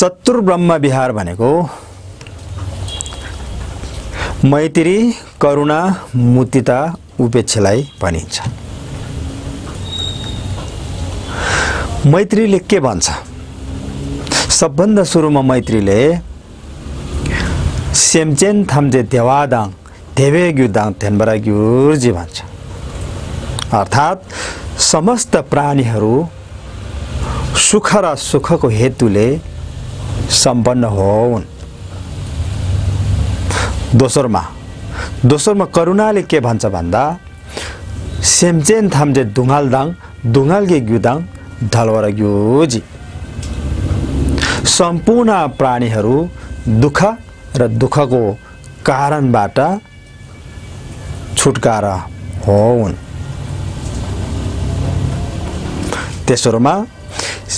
चतुर्ब्रह्मविहार भनेको मैत्री करुणा मुदिता उपेक्षालाई भनिन्छ। मैत्रीले के भन्छ? सबभन्दा सुरुमा मैत्रीले सेमचेन थाम्जे देवादाङ देवे ग्युदाङ ध्यानबरा ग्युर्जी भन्छ। अर्थात् समस्त प्राणीहरू सुख र सुखको हेतुले सम्पन्न होउन्। दोस्रोमा करुणाले के भन्छ भन्दा सेमचेन थाम्जे दुङालदाङ दुङालगे ग्युदाङ ढलवर ग्युजी सम्पूर्ण प्राणीहरू दुःख र दुःखको कारणबाट छुटकारा होउन्। तेस्रोमा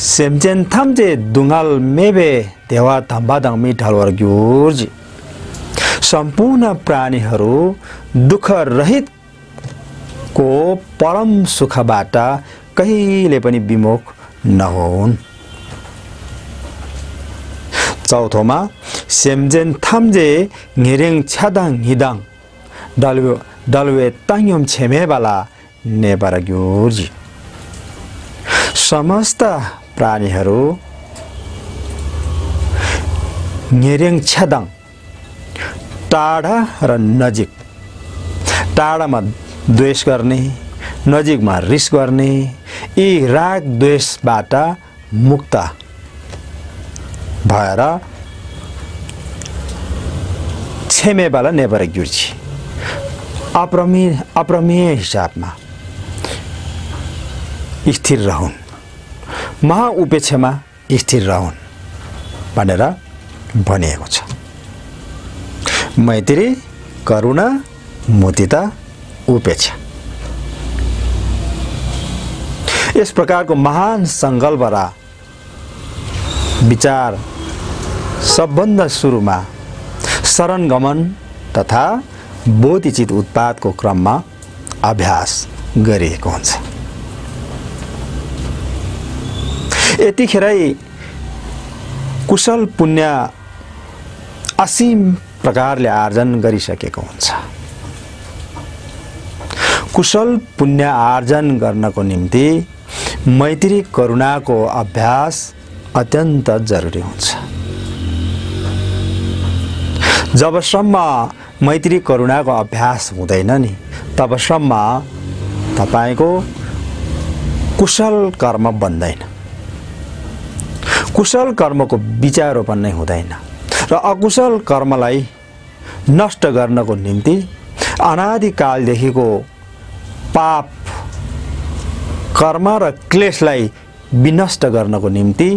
सेमचेन थाम्जे दुङाल मेबे देवा थाम्बादाङ मि ढलवर ग्युजी संपूर्ण प्राणीहरू दुःख रहित को परम सुखबाट कहिले पनि विमुख नहोन्। चौथोमा सेमजेन थाम्जे निरेङ छ्यादाङ हिदाङ डलवे ताङयम छेमेबाला नेबारा ग्युर्जी समस्त प्राणीहरू निरेङ छ्यादाङ टाढा र नजिक, टाढामा द्वेष गर्ने नजिकमा रिस गर्ने यी राग द्वेषबाट मुक्त भएर छेमेवाला नेबर ग्युर्जी अप्रमेय हिसाबमा स्थिर रहन्, महाउपेक्षामा स्थिर रहन् भनेर भनिएको छ। मैत्री करुणा मुदिता उपेक्षा इस प्रकार को महान संकल्प र विचार सबभन्दा सुरुमा शरण गमन तथा बोधिचित उत्पाद को क्रम में अभ्यास गरिएको हुन्छ। यतिखेरै कुशल पुण्य असीम प्रकारले आर्जन गरिसकेको हुन्छ। कुशल पुण्य आर्जन गर्नको निम्ति मैत्री करुणाको अभ्यास अत्यन्त जरुरी हुन्छ। जबसम्म मैत्री करुणाको अभ्यास हुँदैन नि तबसम्म तपाईको कुशल कर्म बन्दैन, कुशल कर्मको विचारोपण नै हुँदैन र अकुशल कर्मलाई नष्ट गर्नको निम्ति अनादिकालदेखिको पाप कर्म र क्लेशलाई विनष्ट गर्नको निम्ति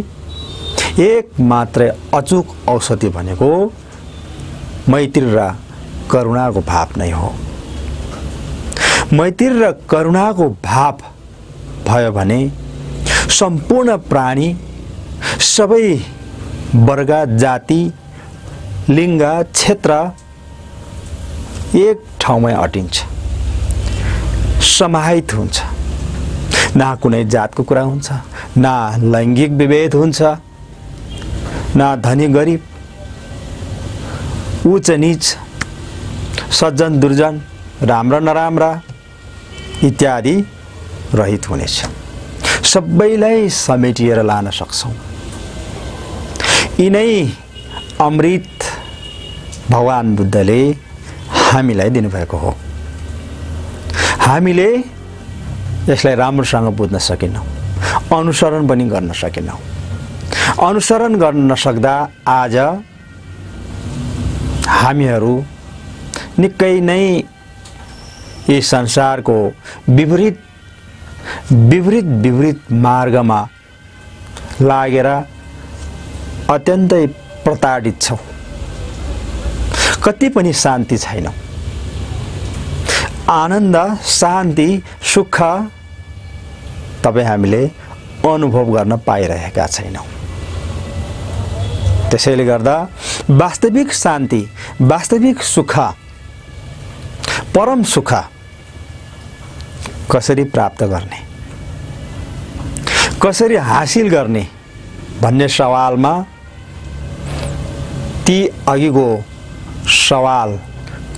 एकमात्र अचूक औषधि भनेको मैत्री र करुणाको भाव नै हो। मैत्री र करुणाको भाव भयो भने सम्पूर्ण प्राणी सबै वर्ग जाति लिंग क्षेत्र एक ठाउँमै अटिन्छ, समाहित हुन्छ। ना कुनै जातको कुरा हुन्छ, ना लैंगिक विभेद हुन्छ, ना धनी गरिब उच्च नीच सज्जन दुर्जन राम्रा नराम्रा इत्यादि रहित हुनेछ। सबैलाई समेटिएर लान सक्छौं। यिनै अमृत भगवान बुद्धले हामीलाई दिनुभएको हो। हामीले यसलाई राम्रोसँग बुझ्न सकेनौं, अनुसरण पनि गर्न सकेनौं। अनुसरण गर्न नसक्दा आज हामीहरू निकै नै यस संसारको विपरीत मार्गमा लागेर अत्यन्तै प्रताडित छौं। कति पनि शान्ति छैन, आनन्द शान्ति सुख तपाईं हामीले अनुभव गर्न पाइरहेका छैनौं। त्यसैले गर्दा वास्तविक शान्ति वास्तविक सुख परम सुख कसरी प्राप्त गर्ने, कसरी हासिल गर्ने भन्ने सवालमा ती अघिको सवाल,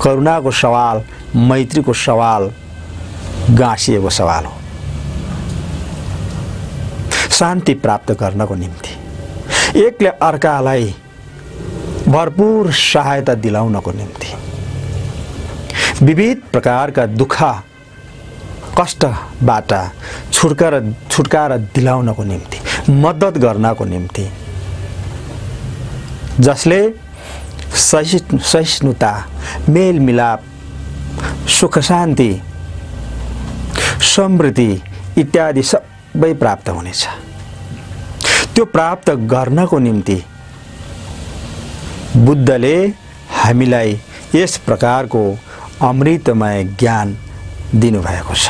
करुणाको सवाल, मैत्रीको सवाल गाँसिएको सवाल हो। शान्ति प्राप्त गर्नको निम्ति एकले अर्कालाई भरपूर सहायता दिलाउनको निम्ति विविध प्रकारका दुःख कष्टबाट छुटकारा दिलाउनको निम्ति मद्दत गर्नको निम्ति जसले सहिष्णुता, मेलमिलाप, सुख शान्ति, समृद्धि इत्यादि सबै प्राप्त हुनेछ। त्यो प्राप्त गर्नको निम्ति बुद्धले हामीलाई यस प्रकारको अमृतमय ज्ञान दिनुभएको छ।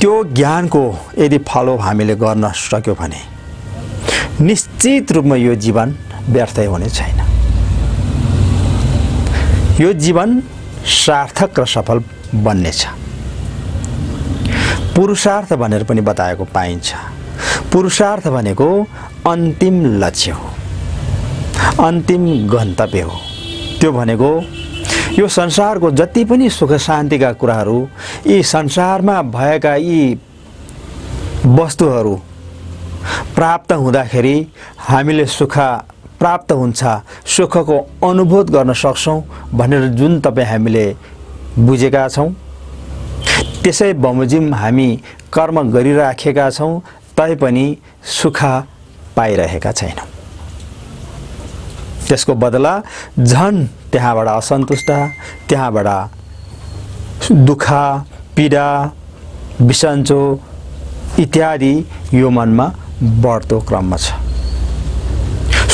त्यो ज्ञानको यदि फलो हामीले गर्न सक्यौं भने निश्चित रूपमा यो जीवन व्यर्थै हुने छैन। यो जीवन सार्थक र सफल बन्नेछ। पुरुषार्थ भनेर पनि बताएको पाइन्छ। पुरुषार्थ भनेको अन्तिम लक्ष्य हो, अन्तिम गन्तव्य हो। त्यो भनेको यो संसारको जति पनि सुख शान्तिका कुराहरू, यी संसारमा भएका यी वस्तुहरू प्राप्त हुँदाखेरि हामीले सुख प्राप्त हुन्छ, सुखको अनुभूत गर्न सक्छौं भनेर जुन तपाईं हामीले बुझेका छौं, त्यसै बमोजिम हामी कर्म गरिराखेका छौं, तैपनि सुख पाइरहेका छैनौं। त्यसको बदला झन् त्यहाँबाट असन्तुष्ट, त्यहाँबाट दुःख, पीडा, बिसन्चो इत्यादि यो मनमा बढ्दो क्रममा छ।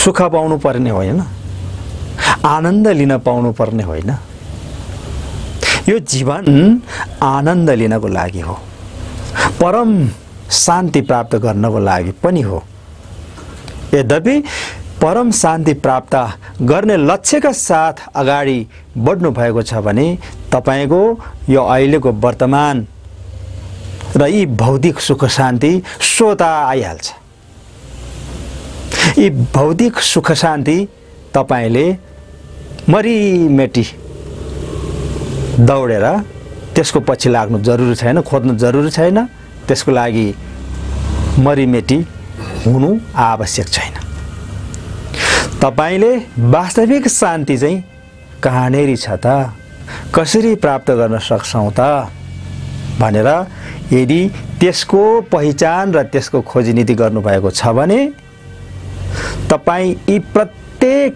सुख पाउनु पर्ने होइन, आनन्द लिन पाउनु पर्ने होइन। यो जीवन आनन्द लिनको लागि हो, परम शान्ति प्राप्त गर्नको लागि पनि हो। यद्यपि परम शान्ति प्राप्त गर्ने लक्ष्यका साथ अगाडि बढ्नु भएको छ भने तपाईको यो अहिलेको वर्तमान र यी भौतिक सुख शान्ति स्वतः आइहाल्छ। यी भौतिक सुख शान्ति तपाईले मरिमेटी दौडेर त्यसको पछि लाग्नु जरुरी छैन, खोज्नु जरुरी छैन। त्यसको लागि मरिमेटी हुनु आवश्यक छैन। तपाईले वास्तविक शान्ति चाहिँ कहाँनेरि छ त, कसरी प्राप्त गर्न सक्छौं त भनेर यदि त्यसको पहिचान र त्यसको खोजीनीति गर्नुभएको छ भने तपाईं यी प्रत्येक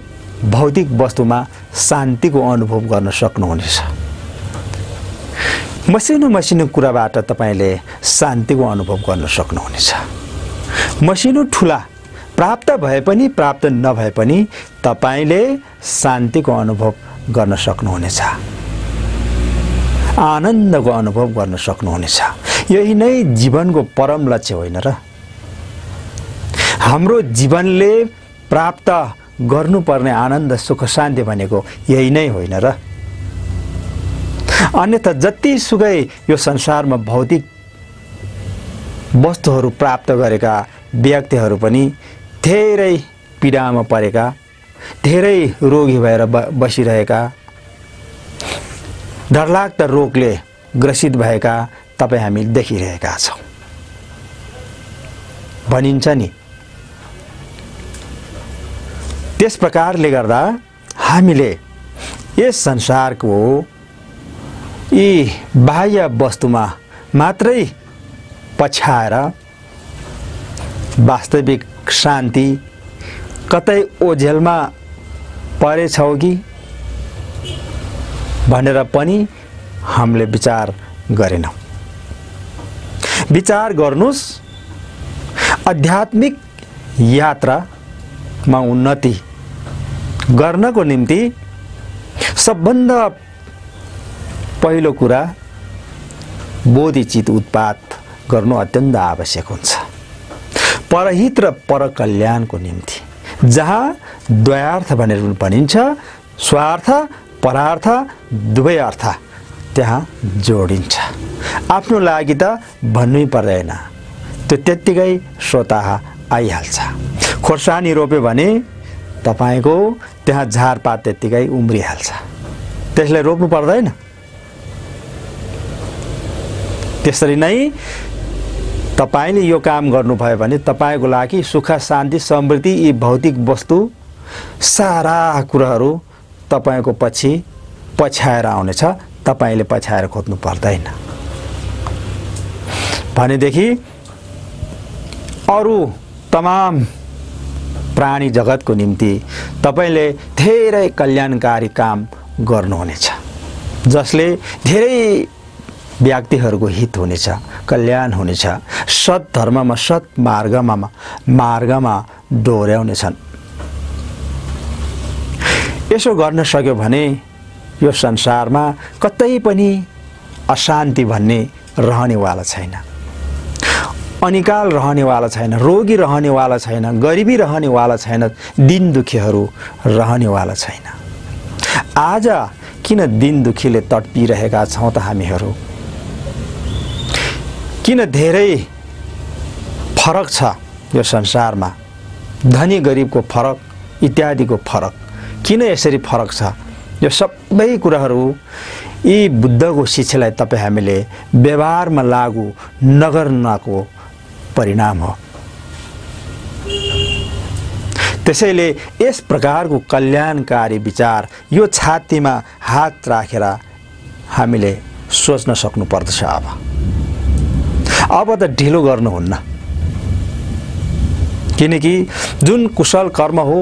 भौतिक वस्तुमा शान्तिको अनुभव गर्न सक्नुहुनेछ। मसिनो मसिनो कुराबाट तपाईंले शान्तिको अनुभव गर्न सक्नुहुनेछ। मसिनो ठुला प्राप्त भए पनि प्राप्त नभए पनि तपाईंले शान्तिको अनुभव गर्न सक्नुहुनेछ, आनन्दको अनुभव गर्न सक्नुहुनेछ। यही नै जीवनको परम लक्ष्य होइन र? हाम्रो जीवनले प्राप्त गर्नुपर्ने आनन्द, सुख, शान्ति भनेको यही नै होइन र? अन्यथा जतिसुकै यो संसारमा भौतिक वस्तुहरू प्राप्त गरेका व्यक्तिहरू पनि धेरै पीडामा परेका, धेरै रोगी भएर बसिरहेका, डरलाग्दा रोगले ग्रसित भएका तपाई हामी देखिरहेका छौं। भनिन्छ नि, त्यस प्रकारले गर्दा हामीले यस संसारको यी बाह्य वस्तुमा मात्रै पछ्याएर वास्तविक शान्ति कतै ओझेलमा परेछौ कि भनेर पनि हामीले विचार गरेनौं। विचार गर्नुस्, आध्यात्मिक यात्रामा उन्नति गर्नको निम्ति सबभन्दा पहिलो कुरा बोधिचित उत्पात गर्नु अत्यन्त आवश्यक हुन्छ। परहित र परकल्याणको निम्ति, जहाँ द्वयार्थ भनेर भनिन्छ, स्वार्थ परार्थ दुवै अर्थ त्यहाँ जोडिन्छ। आफ्नो लागि त भन्नै पर्दैन, त्यो त्यत्तिकै स्वतः आइहाल्छ। खोर्सानी रोप्यो भने तपाईको त्यहाँ झारपात त्यतिकै उम्रिहाल्छ, त्यसले रोप्नु पर्दैन। त्यसरी नै तपाईले यो काम गर्नुभयो भने तपाईको लागि सुख शान्ति समृद्धि यी भौतिक वस्तु सारा कुराहरू तपाईको पछि पछ्याएर आउनेछ, तपाईले पछ्याएर खोज्नु पर्दैन। भनेदेखि अरु तमाम प्राणी जगतको निम्ति तपाईले धेरै कल्याणकारी काम गर्नुहुनेछ, जसले धेरै व्यक्तिहरूको हित हुनेछ, कल्याण हुनेछ, सत् धर्ममा सत् मार्गमा डोर्याउनेछन्। यसो गर्न सक्यो भने यो संसारमा कतै पनि अशान्ति भन्ने रहनेवाला छैन, अनिकाल रहनेवाला छैन, रोगी रहनेवाला छैन, गरिबी रहनेवाला छैन, दिन दुखीहरू रहनेवाला छैन। आज किन दिन दुखीले तडपिरहेका छौँ त हामीहरू? किन धेरै फरक छ यो संसारमा? धनी गरिबको फरक इत्यादिको फरक किन यसरी फरक छ? यो सबै कुराहरू यी बुद्धको शिक्षालाई तपाई हामीले व्यवहारमा लागू नगर्नको परिणाम हो। त्यसैले यस प्रकारको कल्याणकारी विचार यो छातीमा हात राखेर हामीले सोच्न सक्नु पर्दछ। अब त ढिलो गर्नुहुन्न, किनकि जुन कुशल कर्म हो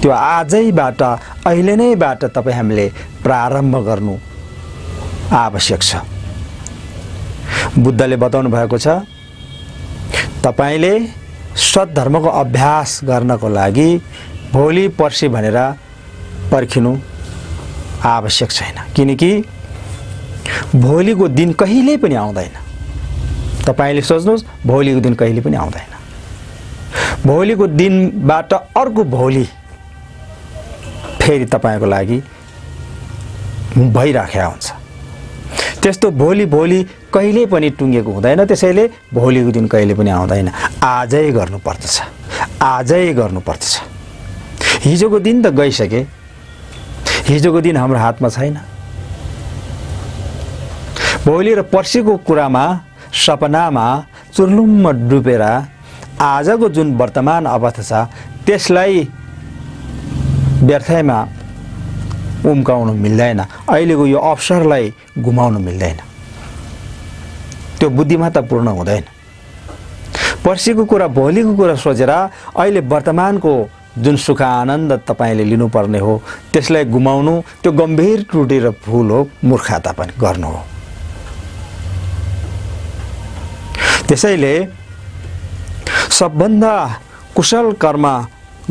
त्यो आजैबाट अहिले नैबाट तपाईँ हामीले प्रारम्भ गर्नु आवश्यक छ। बुद्धले बताउनु भएको छ, तपाईले सद्धर्मको अभ्यास गर्नको लागि भोलि पर्सि भनेर पर्खिनु आवश्यक छैन, किनकि भोलिको दिन कहिले पनि आउँदैन। तपाईले सोच्नुहोस्, भोलिको दिन कहिले पनि आउँदैन, भोलिको दिनबाट अर्को भोलि फेरि तपाईको लागि भइराखेको हुन्छ। त्यस्तो भोलि कहिले पनि टुङ्गेको हुँदैन, त्यसैले भोलिको दिन कहिले पनि आउँदैन। आजै गर्नुपर्दछ, आजै गर्नुपर्दछ। हिजोको दिन त गइसके, हिजोको दिन हाम्रो हातमा छैन। भोलि र पर्सिको कुरामा सपनामा चुर्लुम्म डुबेर आजको जुन वर्तमान अवस्था छ त्यसलाई व्यर्थमा उम्काउनु मिल्दैन, अहिलेको यो अवसरलाई गुमाउनु मिल्दैन, त्यो बुद्धिमत्तापूर्ण हुँदैन। पर्सिको कुरा भोलिको कुरा सोचेर अहिले वर्तमानको जुन सुख आनन्द तपाईले लिनुपर्ने हो त्यसलाई गुमाउनु त्यो गम्भीर त्रुटि र भूल हो, मूर्खता पनि गर्नु हो। त्यसैले सबभन्दा कुशल कर्म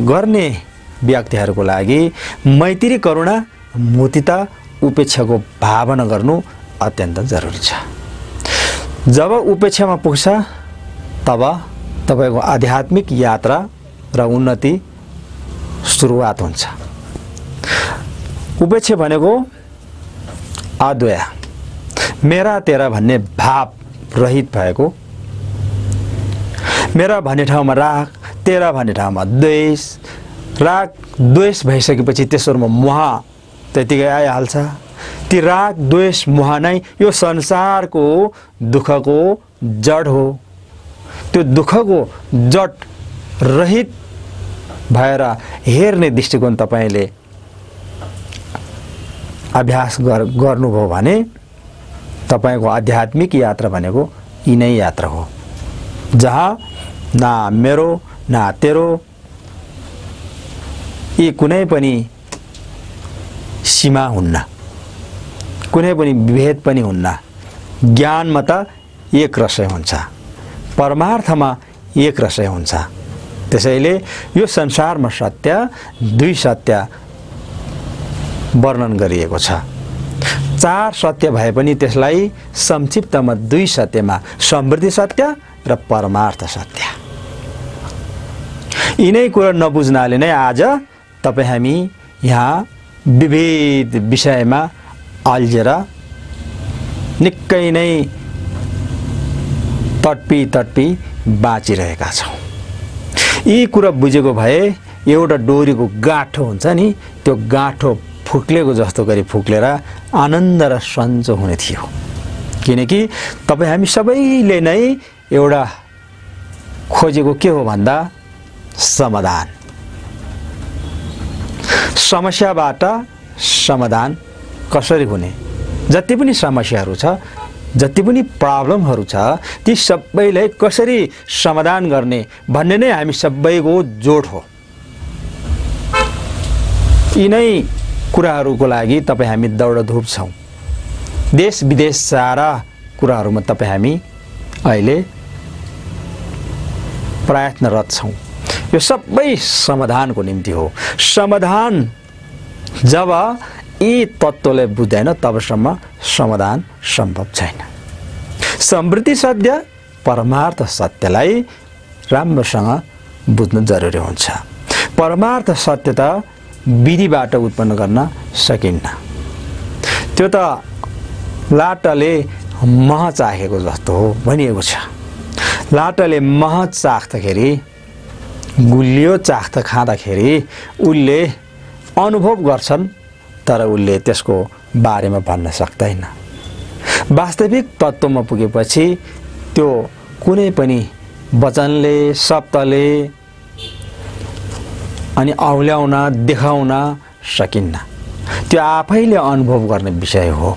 गर्ने व्यक्तिहरूको लागि मैत्री करुणा मुदिता उपेक्षाको भावना गर्नु अत्यन्त जरुरी छ। जब उपेक्षामा पुग्छ तब तपाईको आध्यात्मिक यात्रा र उन्नति सुरुवात हुन्छ। उपेक्षा भनेको अद्वय मेरा तेरा भन्ने भाव रहित भएको, मेरा भन्ने ठाउँमा राग, तेरा भन्ने ठाउँमा द्वेष, राग द्वेष भइसकेपछि त्यसोरमा मोह त्यतिकै आइहाल्छ। ती राग द्वेष मोह नै यो संसारको दुःखको जड हो। त्यो दुःखको जड रहित भएर हेर्ने दृष्टिकोण तपाईले अभ्यास गर्नुभयो भने तपाईको आध्यात्मिक यात्रा भनेको यिनै यात्रा हो, जहाँ ना मेरो ना तेरो यी कुनै पनि सीमा हुन्न, कुनै पनि विभेद पनि हुन्न। ज्ञानमा त एक रसै हुन्छ, परमार्थमा एक रसै हुन्छ। त्यसैले यो संसारमा सत्य दुई सत्य वर्णन गरिएको छ। चार सत्य भए पनि त्यसलाई संक्षिप्तमा दुई सत्यमा समृद्धि सत्य र परमार्थ सत्य। यिनै कुरा नबुझ्नाले नै आज तपाईँ हामी यहाँ विविध विषयमा अल्झेर निकै नै तडपी बाँचिरहेका छौँ। यी कुरा बुझेको भए एउटा डोरीको गाँठो हुन्छ नि, त्यो गाँठो फुक्लेको जस्तो गरी फुक्लेर आनन्द र सन्चो हुने थियो। किनकि तपाई हामी सबैले नै एउटा खोजेको के हो भन्दा समाधान, समस्याबाट समाधान कसरी हुने। जति पनि समस्याहरू छ, जति पनि प्रब्लमहरु छ, ती सबैलाई कसरी समाधान गर्ने भन्ने नै हामी सबैको जोड हो। यिनै कुराहरुको लागि तपाई हामी दौडधुप छौं। देश विदेश सारा कुराहरुमा तपाई हामी अहिले प्रयत्नरत छौं। यो सबै समाधानको निम्ति हो। समाधान जब यी तत्त्वले बुझ्दैन तबसम्म समाधान सम्भव छैन। समृद्धि सत्य, परमार्थ सत्यलाई राम्रोसँग बुझ्न जरुरी हुन्छ। परमार्थ सत्य त विधिबाट उत्पन्न गर्न सकिन्न, त्यो त लाटाले मह चाखेको जस्तो हो भनिएको छ। लाटाले मह चाख्दाखेरि, गुलियो चाख्दा खाँदाखेरि उसले अनुभव गर्छन्, तर उसले त्यसको बारेमा भन्न सक्दैन। वास्तविक तत्त्वमा पुगेपछि त्यो कुनै पनि वचनले, शब्दले अनि औल्याउन, देखाउन सकिन्न। त्यो आफैले अनुभव गर्ने विषय हो,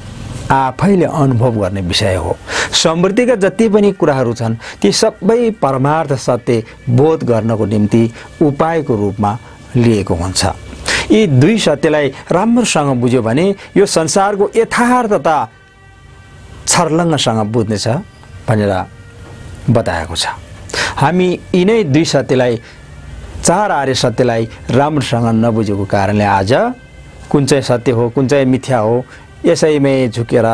आफैले अनुभव गर्ने विषय हो। समृद्धिका जति पनि कुराहरू छन् ती सबै परमार्थ सत्य बोध गर्नको निम्ति उपायको रूपमा लिएको हुन्छ। यी दुई सत्यलाई राम्रोसँग बुझ्यो भने यो संसारको यथार्थता छर्लङ्गसँग बुझ्नेछ भनेर बताएको छ। हामी यिनै दुई सत्यलाई, चार आर्य सत्यलाई राम्रोसँग नबुझेको कारणले आज कुन चाहिँ सत्य हो, कुन चाहिँ मिथ्या हो, यसैमै झुकेर,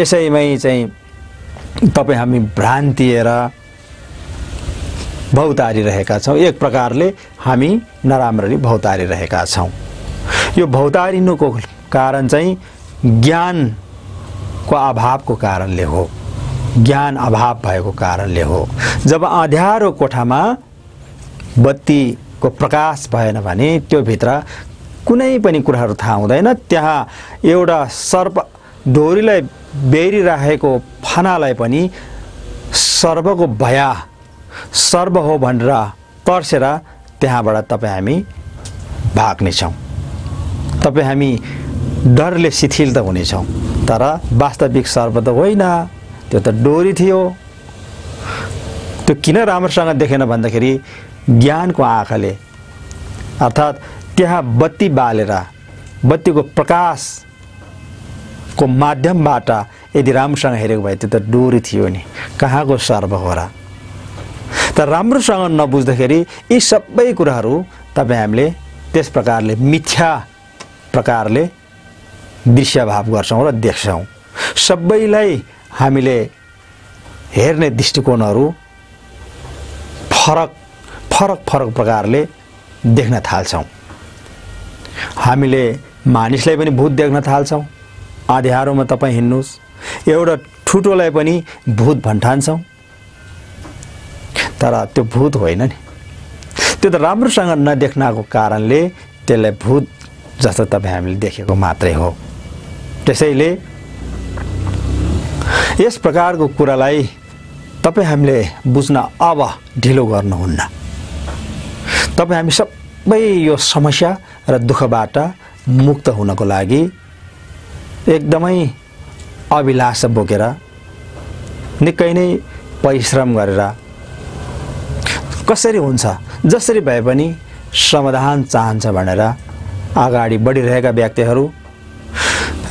यसैमै चाहिँ तपाई हामी भ्रान्तिएर भौतारी रहेका छौँ। एक प्रकारले हामी नराम्ररी भौतारी रहेका छौँ। यो भौतारिनुको कारण चाहिँ ज्ञानको अभावको कारणले हो, ज्ञान अभाव भएको कारणले हो। जब अँध्यारो कोठामा बत्तीको प्रकाश भएन भने त्यो भित्र कुनै पनि कुराहरू थाहा हुँदैन। त्यहाँ एउटा सर्प डोरीलाई बेरिरहेको फनालाई पनि सर्पको भया, सर्प हो भनेर तर्सेर त्यहाँबाट तपाईँ हामी भाग्नेछौँ। तपाईँ हामी डरले शिथिल त हुनेछौँ, तर वास्तविक सर्प त होइन, त्यो त डोरी थियो। त्यो किन राम्रोसँग देखेन भन्दाखेरि ज्ञानको आँखाले, अर्थात् त्यहाँ बत्ती बालेर, बत्तीको प्रकाशको माध्यमबाट यदि राम्रोसँग हेरेको भए त्यो त डोरी थियो नि, कहाँको सर्प हो र। तर राम्रोसँग नबुझ्दाखेरि यी सबै कुराहरू तपाई हामीले त्यस प्रकारले मिथ्या प्रकारले दृश्यभाव गर्छौँ र देख्छौँ। सबैलाई हामीले हेर्ने दृष्टिकोणहरू फरक फरक फरक प्रकारले देख्न थाल्छौँ। हामीले मानिसलाई पनि भूत देख्न थाल्छौँ। अँध्यारोमा तपाईँ हिँड्नुहोस्, एउटा ठुटोलाई पनि भूत भन्ठान्छौँ, तर त्यो भूत होइन नि। त्यो त राम्रोसँग नदेख्नको कारणले त्यसलाई भूत जस्तो तपाईँ हामीले देखेको मात्रै हो। त्यसैले यस प्रकारको कुरालाई तपाईँ हामीले बुझ्न अब ढिलो गर्नुहुन्न। तपाईँ हामी सबै यो समस्या र दुःखबाट मुक्त हुनको लागि एकदमै अभिलाषा बोकेर, निकै नै परिश्रम गरेर कसरी हुन्छ, जसरी भए पनि समाधान चाहन्छ भनेर अगाडि बढिरहेका व्यक्तिहरू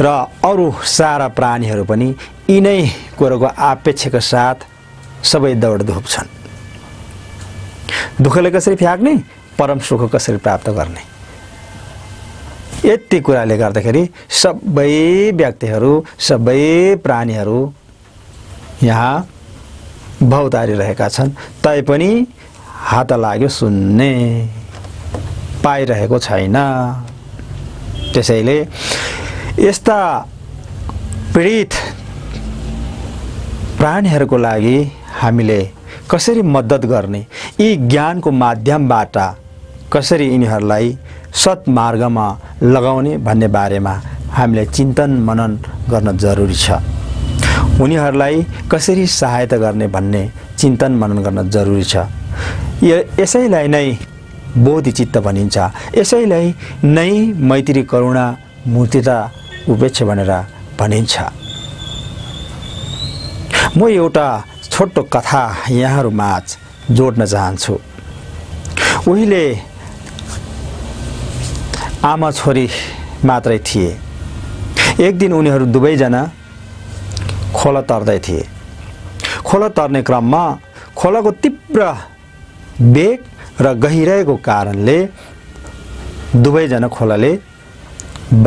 र अरू सारा प्राणीहरू पनि यिनै कुराको अपेक्षाका साथ सबै दौडधुप छन्। दुःखले कसरी फ्याक्ने, परम सुख कसरी प्राप्त गर्ने, यति कुराले गर्दाखेरि सबै व्यक्तिहरू, सबै प्राणीहरू यहाँ भौतारी रहेका छन्। तैपनि हात लाग्यो सुन्ने, पाइरहेको छैन। त्यसैले यस्ता पीडित प्राणीहरूको लागि हामीले कसरी मद्दत गर्ने, यी ज्ञानको माध्यमबाट कसरी यिनीहरूलाई सत्मार्गमा लगाउने भन्ने बारेमा हामीले चिन्तन मनन गर्न जरुरी छ। उनीहरूलाई कसरी सहायता गर्ने भन्ने चिन्तन मनन गर्न जरुरी छ। यसैलाई नै बोधिचित्त भनिन्छ, यसैलाई नै मैत्री करुणा मुदिता उपेक्षा भनेर भनिन्छ। म एउटा छोटो कथा यहाँहरुमाझ जोड्न चाहन्छु। उहिले आमा छोरी मात्रै थिए। एक दिन उनीहरु दुवैजना खोला तर्दै थिए। खोला तर्ने क्रममा खोलाको तीव्र बेग र गहिराएको कारणले दुवैजना खोलाले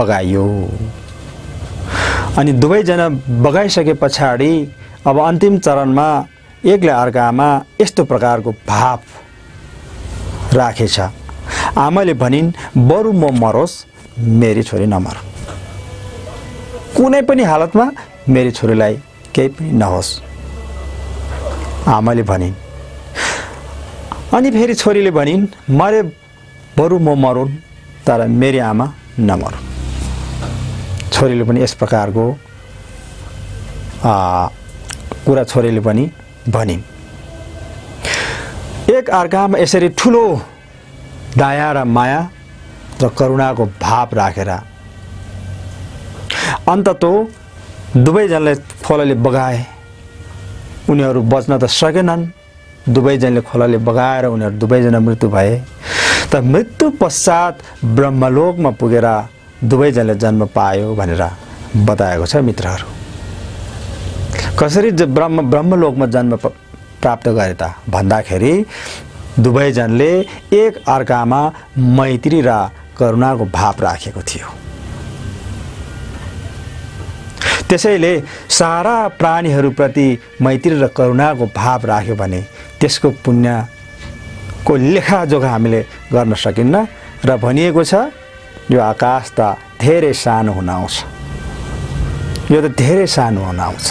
बगायो। अनि दुवैजना बगाइसके पछाडी अब अन्तिम चरणमा एकले अर्कामा यस्तो प्रकारको भाव राखेछ। आमाले भनिन्, बरु म मरोस्, मेरी छोरी नमर, कुनै पनि हालतमा मेरी छोरीलाई केही पनि नहोस्, आमाले भनिन्। अनि फेरि छोरीले भनिन्, मरे बरु म मरुन्, तर मेरी आमा नमरुन्। छोरीले पनि यस प्रकारको कुरा छोरीले पनि भनिन्। एक अर्कामा यसरी ठुलो दया र माया र करुणाको भाव राखेर अन्ततः दुवैजनाले खोलाले बगाए। उनीहरू बच्न त सकेनन्। दुवैजनाले खोलाले बगाएर उनीहरू दुवैजना मृत्यु भए। तर मृत्यु पश्चात ब्रह्मलोकमा पुगेर दुवैजनाले जन्म पायो भनेर बताएको छ। मित्रहरू, कसरी ब्रह्मलोकमा जन्म प्राप्त गरे त भन्दाखेरि दुवैजनाले एक अर्कामा मैत्री र करुणाको भाव राखेको थियो। त्यसैले सारा प्राणीहरूप्रति मैत्री र करुणाको भाव राख्यो भने त्यसको पुण्यको लेखाजोखा हामीले गर्न सकिन्न। र भनिएको छ, यो आकाश त धेरै सानो हुन आउँछ, यो त धेरै सानो हुन आउँछ।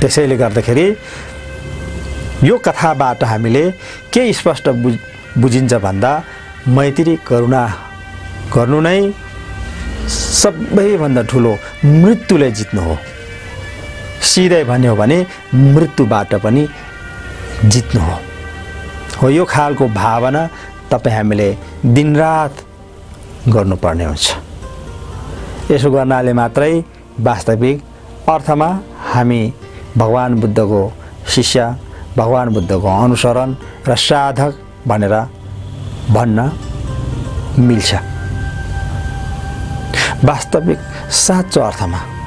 त्यसैले गर्दाखेरि यो कथाबाट हामीले के स्पष्ट बुझिन्छ भन्दा मैत्री करुणा गर्नु नै सबैभन्दा ठुलो मृत्युलाई जित्नु हो। सिधै भन्यो भने मृत्युबाट पनि जित्नु हो। यो खालको भावना तपाई हामीले दिनरात गर्नुपर्ने हुन्छ। यसो गर्नाले मात्रै वास्तविक अर्थमा हामी भगवान् बुद्धको शिष्य, भगवान् बुद्धको अनुसरण र साधक भनेर भन्न मिल्छ। वास्तविक साँचो अर्थमा।